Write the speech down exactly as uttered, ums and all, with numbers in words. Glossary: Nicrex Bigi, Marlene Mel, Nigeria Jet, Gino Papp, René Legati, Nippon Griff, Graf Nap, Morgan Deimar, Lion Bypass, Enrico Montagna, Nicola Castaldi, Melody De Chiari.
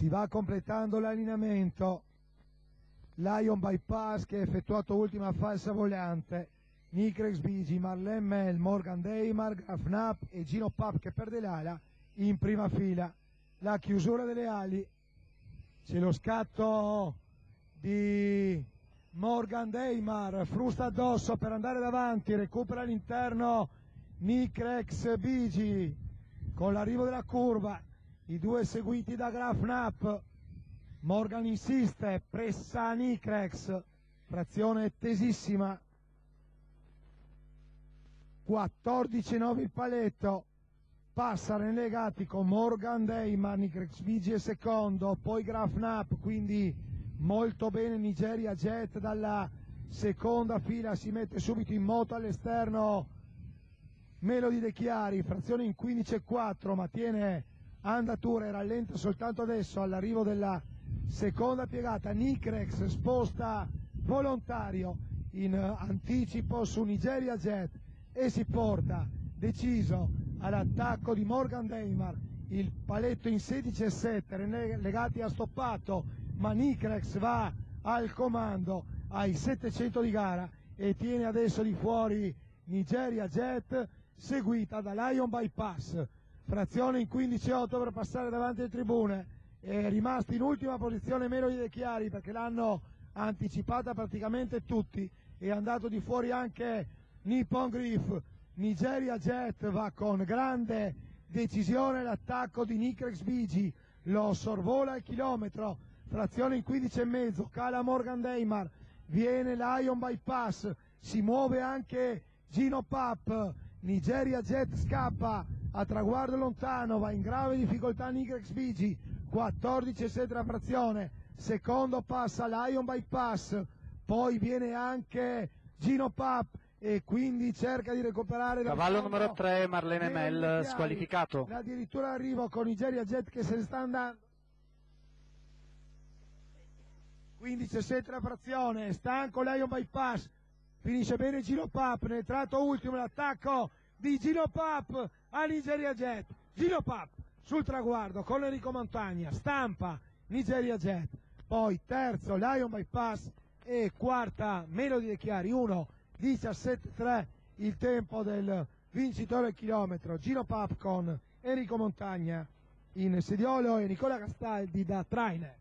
Si va completando l'allineamento. Lion Bypass che ha effettuato ultima falsa volante. Nicrex Bigi, Marlene Mel, Morgan Deimar, Graf Nap e Gino Papp che perde l'ala in prima fila. La chiusura delle ali. C'è lo scatto di Morgan Deimar, frusta addosso per andare davanti, recupera all'interno Nicrex Bigi con l'arrivo della curva, i due seguiti da Graf Nap. Morgan insiste, pressa Nicrex, frazione tesissima, quattordici nove il paletto, passa René Legati con Morgan Deimar, Nicrex Bigi è secondo, poi Graf Nap, quindi molto bene Nigeria Jet dalla seconda fila, si mette subito in moto all'esterno Melody De Chiari, frazione in quindici e quattro, ma tiene andatura e rallenta soltanto adesso all'arrivo della seconda piegata. Nicrex sposta volontario in anticipo su Nigeria Jet e si porta deciso all'attacco di Morgan Deimar, il paletto in sedici e sette, René Legati ha stoppato, ma Nicrex va al comando ai settecento di gara e tiene adesso di fuori Nigeria Jet, seguita da Lion Bypass, frazione in quindici e otto per passare davanti alle tribune, è rimasta in ultima posizione Melody De Chiari perché l'hanno anticipata praticamente tutti, è andato di fuori anche Nippon Griff. Nigeria Jet va con grande decisione all'attacco di Nicrex Bigi, lo sorvola al chilometro, frazione in quindici e mezzo, cala Morgan Deimar, viene Lion Bypass, si muove anche Gino Papp, Nigeria Jet scappa a traguardo lontano, va in grave difficoltà Nicrex Bigi, quattordici e sei la frazione, secondo passa Lion Bypass, poi viene anche Gino Papp e quindi cerca di recuperare cavallo numero tre Marlene Mel squalificato, addirittura arrivo con Nigeria Jet che se ne sta andando. quindici e sei la frazione, stanco Lion Bypass, finisce bene Gino Papp, nel tratto ultimo l'attacco di Gino Papp a Nigeria Jet, Gino Papp sul traguardo con Enrico Montagna, stampa Nigeria Jet, poi terzo Lion Bypass e quarta Melody De Chiari, uno diciassette tre il tempo del vincitore al chilometro, Gino Papp con Enrico Montagna in sediolo e Nicola Castaldi da trainer.